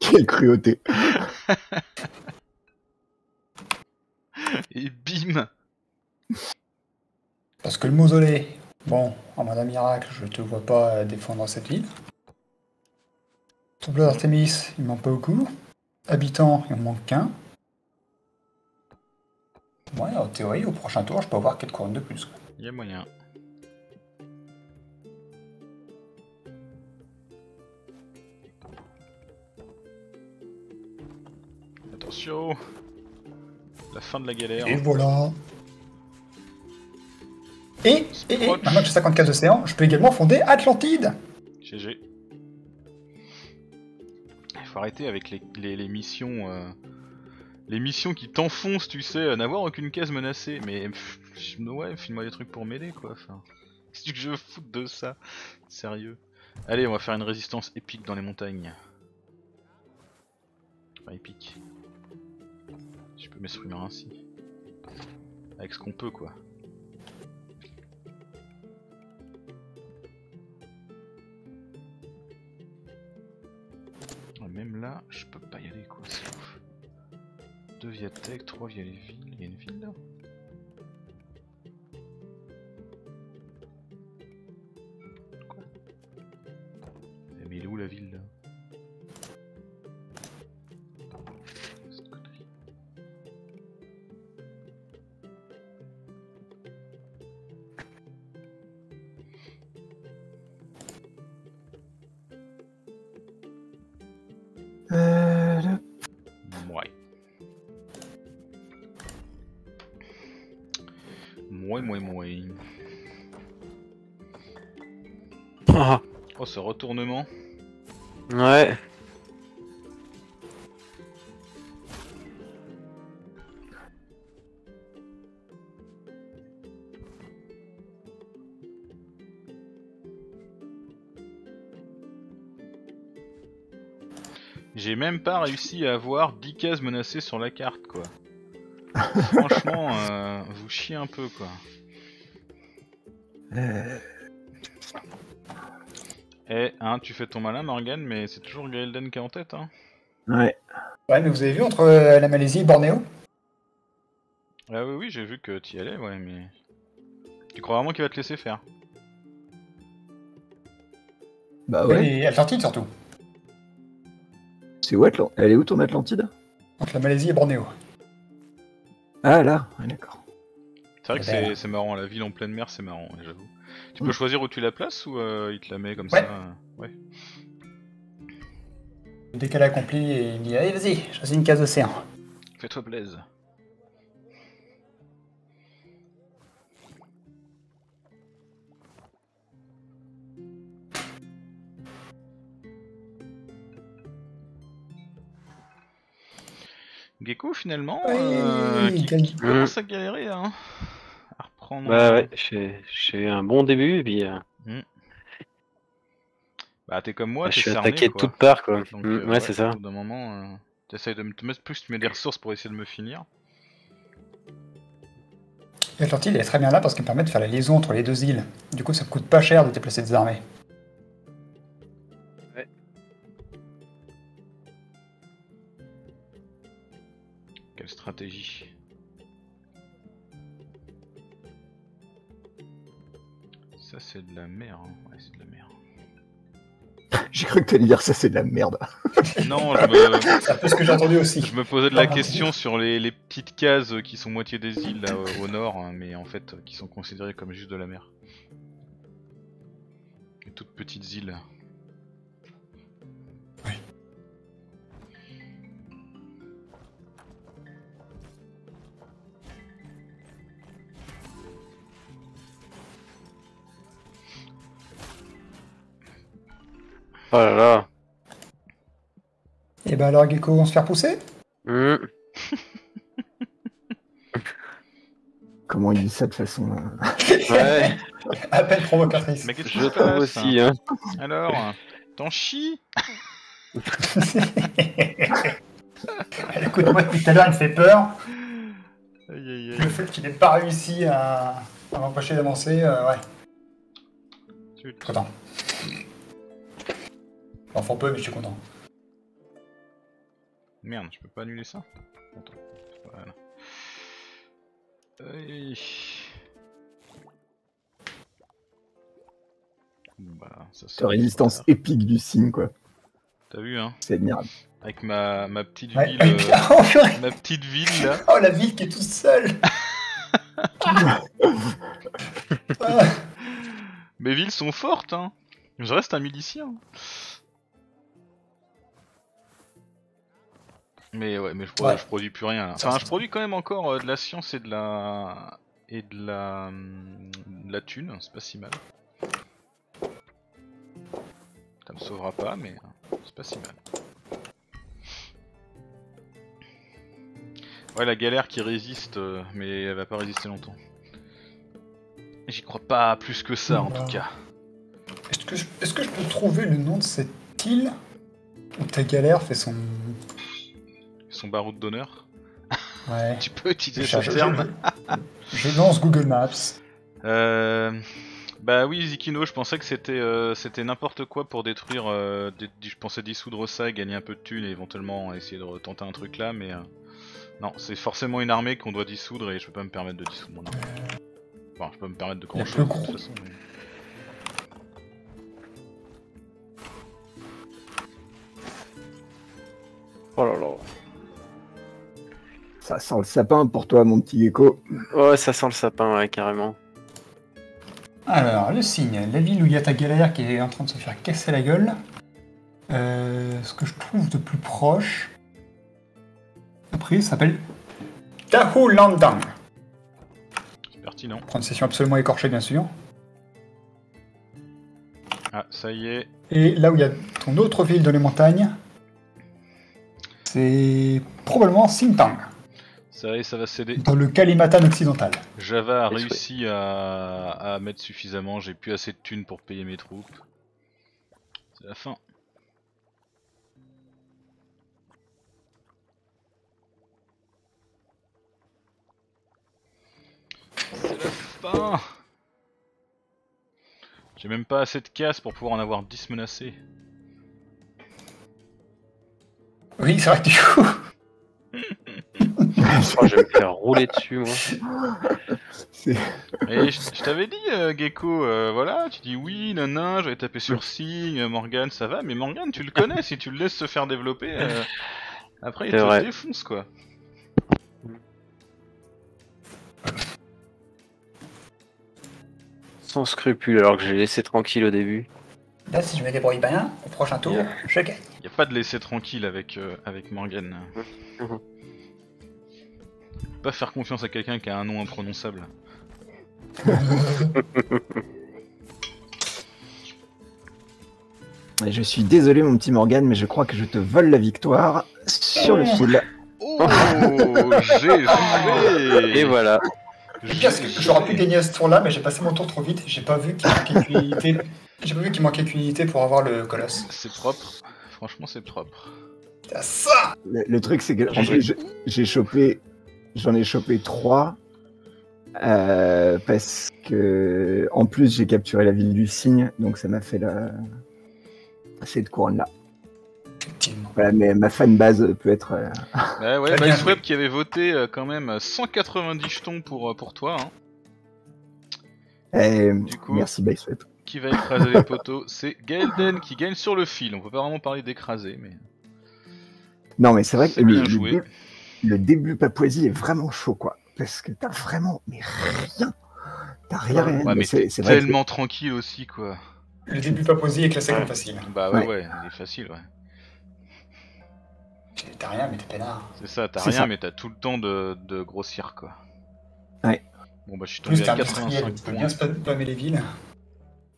Quelle cruauté. Et bim. Parce que le mausolée... Bon, en mode miracle, je te vois pas défendre cette ville. Tombeau d'Artémis, il manque pas beaucoup. Habitants, il en manque qu'un. Ouais, en théorie, au prochain tour, je peux avoir 4 couronnes de plus. Il y a moyen. Attention, la fin de la galère. Et voilà. Et maintenant que j'ai 50 cases d'océan, je peux également fonder Atlantide. GG. Il faut arrêter avec les missions... les missions qui t'enfoncent, tu sais, n'avoir aucune case menacée. Mais pff, ouais, filme-moi des trucs pour m'aider, quoi. Enfin, qu'est-ce que je foute de ça? Sérieux. Allez, on va faire une résistance épique dans les montagnes. Enfin, épique. Je peux m'exprimer ainsi. Avec ce qu'on peut, quoi. Même là, je peux pas y aller, quoi. C'est ouf. 2 viatecs, 3 via les villes. Il y a une ville là. Quoi? Mais elle est où la ville là? Moin. Oh, ce retournement. Ouais. J'ai même pas réussi à avoir 10 cases menacées sur la carte, quoi. Franchement, vous chiez un peu, quoi. Eh, hein, tu fais ton malin, Morgane, mais c'est toujours Gaelden qui est en tête, hein. Ouais. Ouais, mais vous avez vu entre la Malaisie et Bornéo? Ah oui, j'ai vu que t'y allais, ouais, mais... Tu crois vraiment qu'il va te laisser faire? Bah ouais. Et Atlantide, surtout. C'est où Atlantide? Elle est où ton Atlantide? Entre la Malaisie et Bornéo. Ah là, ouais, d'accord. C'est vrai que c'est marrant, la ville en pleine mer c'est marrant, j'avoue. Tu peux choisir où tu la places ou il te la met comme ça? Ouais. Dès qu'elle accomplit, et il dit allez vas-y, choisis une case océan. Fais-toi plaise. Gecko finalement, qui commence à galérer hein, à reprendre. Bah ouais, j'ai eu un bon début et puis. Bah t'es comme moi, je suis attaqué de toutes parts quoi. Donc, ouais c'est ça. D'un moment, t'essayes de me mettre plus, tu mets des ressources pour essayer de me finir. L'Atlantide est très bien là parce qu'elle me permet de faire la liaison entre les deux îles. Du coup, ça me coûte pas cher de déplacer des armées. Stratégie. Ça c'est de la merde. Hein. Ouais, c'est de la merde. J'ai cru que t'allais dire ça c'est de la merde. Non, c'est un peu ce que j'ai entendu aussi. Je me posais de la question sur les petites cases qui sont moitié des îles là, au nord, hein, mais en fait qui sont considérées comme juste de la mer. Les toutes petites îles. Oh là là. Et bah alors Gecko, on se fait repousser? Comment il dit ça de façon... Ouais. À peine provocatrice. Mais qu'est-ce que je trouve aussi, hein. Alors, t'en chies? Le coup de moi depuis tout à l'heure, il me fait peur. Aïe, aïe, aïe. Le fait qu'il n'ait pas réussi à m'empêcher d'avancer, ouais. Content. Enfin peu, mais je suis content. Merde, je peux pas annuler ça. Attends, voilà. Voilà, ça c'est la résistance épique du cygne, quoi. T'as vu, hein? C'est admirable. Avec ma petite ville... ma petite ville, là. Oh, la ville qui est toute seule. Mes villes sont fortes, hein. Je reste un milicien. Mais ouais, mais je produis plus rien. Là. Enfin, je produis quand même encore de la science et de la thune, c'est pas si mal. Ça me sauvera pas, mais c'est pas si mal. Ouais, la galère qui résiste, mais elle va pas résister longtemps. J'y crois pas plus que ça, en tout cas. Est-ce que je peux trouver le nom de cette île où ta galère fait son baroud d'honneur. Ouais. Tu peux utiliser ce terme. Je lance Google Maps. Bah oui, Zikino, je pensais que c'était n'importe quoi pour détruire. Je pensais dissoudre ça, gagner un peu de thunes et éventuellement essayer de retenter un truc là, mais non, c'est forcément une armée qu'on doit dissoudre et je peux pas me permettre de dissoudre mon armée. Enfin, je peux me permettre de grand chose de toute façon. Mais... Oh là là. Ça sent le sapin pour toi, mon petit Gecko. Ouais, ça sent le sapin, ouais, carrément. Alors, le cygne, la ville où il y a ta galère qui est en train de se faire casser la gueule. Ce que je trouve de plus proche... Après, il s'appelle... Tahulanda. J'espère sinon. Prendre une session absolument écorchée, bien sûr. Ah, ça y est. Et là où il y a ton autre ville dans les montagnes, c'est probablement Sintang. Ça y est, ça va céder. Dans le Kalimatan occidental. Java a réussi à mettre suffisamment, j'ai plus assez de thunes pour payer mes troupes. C'est la fin. C'est la fin. J'ai même pas assez de casse pour pouvoir en avoir 10 menacés. Oui, c'est vrai que du coup... Je vais me faire rouler dessus, moi. Et je t'avais dit, Gecko, voilà, tu dis oui, nanan, j'avais tapé sur Signe, Morgane, ça va, mais Morgane, tu le connais, si tu le laisses se faire développer, après il te défonce, quoi. Sans scrupule, alors que j'ai laissé tranquille au début. Là, si je me débrouille bien, au prochain tour, je gagne. Y a pas de laisser tranquille avec, avec Morgane. Pas faire confiance à quelqu'un qui a un nom imprononçable. Je suis désolé, mon petit Morgane, mais je crois que je te vole la victoire sur le fil. Oh, GG. Et voilà. J'aurais pu gagner à ce tour-là, mais j'ai passé mon tour trop vite. J'ai pas vu qu'il manquait qu'une unité. J'ai pas vu qu'il manquait qu'une unité pour avoir le colosse. C'est propre. Franchement, c'est propre. Ça. Le truc, c'est que j'en ai chopé 3 parce que en plus j'ai capturé la ville du cygne, donc ça m'a fait la cette couronne là. Voilà, mais ma fanbase peut être. Bah ouais, MySweb qui avait voté quand même 190 jetons pour toi. Hein. Du coup, merci MySweb. Qui va écraser les poteaux, c'est Gaelden qui gagne sur le fil. On peut pas vraiment parler d'écraser, mais. Non, mais c'est vrai que bien joué. Le début Papouasie est vraiment chaud, quoi. Parce que t'as vraiment mais rien. T'as rien. Ouais, mais c'est tellement tranquille aussi, quoi. Le début Papouasie est classé comme facile. Bah ouais, ouais, il est facile, ouais. T'as rien, mais t'es peinard. C'est ça, t'as rien, mais t'as tout le temps de grossir, quoi. Ouais. Bon, bah, je suis tombé à 85 points. Bien spammer les villes.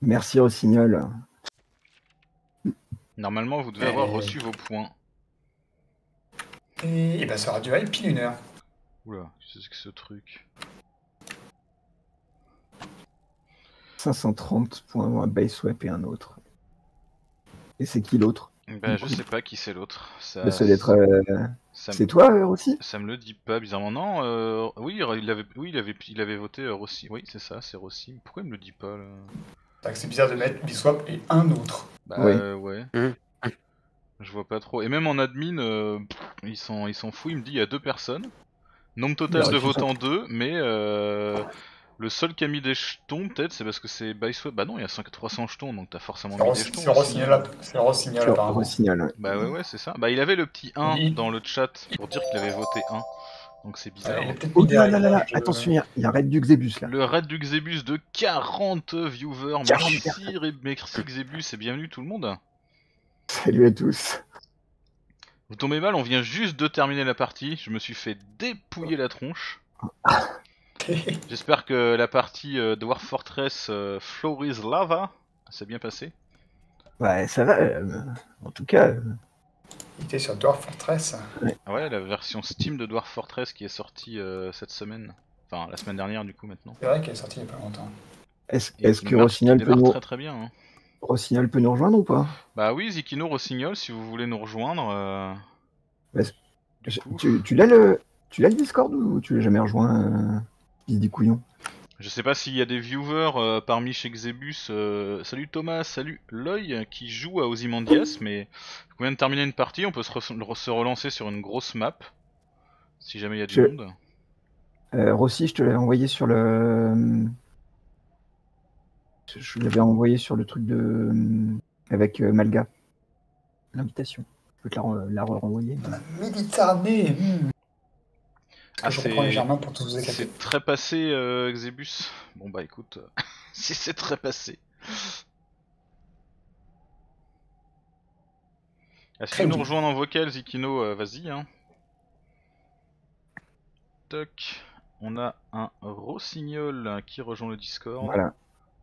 Merci, Rossignol. Normalement, vous devez avoir reçu vos points. Et bah, ça aura duré pile 1 heure. Oula, qu'est-ce que ce truc? 530 points, un Basewap et un autre. Et c'est qui l'autre? Bah, je sais pas qui c'est l'autre. Ça, c'est toi aussi? Ça me le dit pas bizarrement. Non, oui, il avait voté Rossi. Oui, c'est ça, c'est Rossi. Pourquoi il me le dit pas là? C'est bizarre de mettre Biswap et un autre. Bah oui. Ouais. Je vois pas trop. Et même en admin, ils s'en foutent. Il me dit il y a 2 personnes. Nombre total de votants 2, mais le seul qui a mis des jetons, peut-être, c'est parce que c'est Biswap. Bah non, il y a 300 jetons, donc t'as forcément mis des jetons. C'est Rossignol, apparemment. Bah ouais, c'est ça. Bah il avait le petit 1 dans le chat pour dire qu'il avait voté 1. Donc c'est bizarre. Oh là, attention, il y a Red Duxebus là. Le Red Duxebus de 40 viewers. Merci Xebus et bienvenue tout le monde. Salut à tous. Vous tombez mal, on vient juste de terminer la partie. Je me suis fait dépouiller la tronche. J'espère que la partie Dwarf Fortress Flori's Lava s'est bien passée. Ouais, ça va. En tout cas... Il était sur Dwarf Fortress. Ouais. Ouais, la version Steam de Dwarf Fortress qui est sortie cette semaine. Enfin, la semaine dernière du coup maintenant. C'est vrai qu'elle est sortie il n'y a pas longtemps. Est-ce que Rossignol peut nous... très bien. Hein. Rossignol peut nous rejoindre ou pas? Bah oui, Zikino Rossignol, si vous voulez nous rejoindre. Bah, tu l'as le Discord ou tu l'as jamais rejoint, fils des couillons? Je sais pas s'il y a des viewers parmi chez Xebus. Salut Thomas, salut L'œil qui joue à Ozymandias, mais on vient de terminer une partie, on peut se relancer sur une grosse map. Si jamais il y a du monde. Rossi, je te l'avais envoyé sur le. Je l'avais envoyé sur le truc de. Avec Malga. L'invitation. Je peux te la renvoyer. Méditerranée. Ah, c'est très passé, Xebus. Bon, bah écoute, si c'est très passé. Est-ce que nous rejoindre en vocal, Zikino? Vas-y, hein. Toc. On a un Rossignol qui rejoint le Discord. Voilà.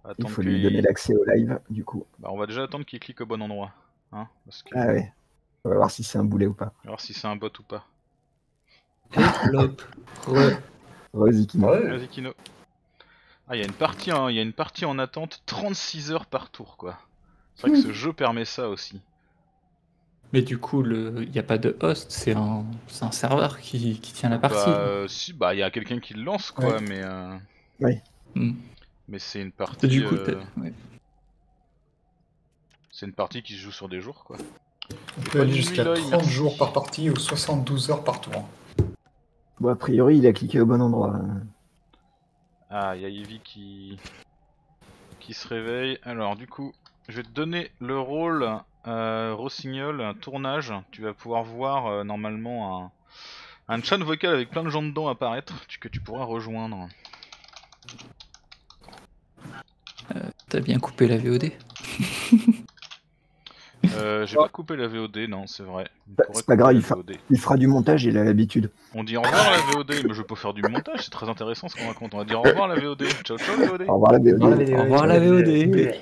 Attendre il faut lui donner l'accès au live, du coup. Bah, on va déjà attendre qu'il clique au bon endroit. Hein, parce que... Ah ouais. On va voir si c'est un boulet ou pas. On va voir si c'est un bot ou pas. Ouais. Zikino. Ah, il y a une partie, hein, y a une partie en attente, 36 heures par tour, quoi. C'est vrai que ce jeu permet ça aussi. Mais du coup, il n'y a pas de host, c'est un serveur qui tient la partie. Si, bah, il y a quelqu'un qui le lance, quoi, ouais. Mais... Oui. Mais c'est une partie... Du coup, ouais. C'est une partie qui se joue sur des jours, quoi. On peut aller jusqu'à 30 jours par partie ou 72 heures par tour. Bon, a priori, il a cliqué au bon endroit. Ah, il y a Yvi qui se réveille. Alors, du coup, je vais te donner le rôle Rossignol, tournage. Tu vas pouvoir voir normalement un chat vocal avec plein de gens dedans apparaître que tu pourras rejoindre. T'as bien coupé la VOD. J'ai pas coupé la VOD, non, c'est vrai. C'est pas grave, il fera du montage, il a l'habitude. On dit au revoir la VOD, mais je peux faire du montage, c'est très intéressant ce qu'on raconte. On va dire au revoir la VOD. Ciao, ciao la VOD. Au revoir la VOD. Au revoir la VOD.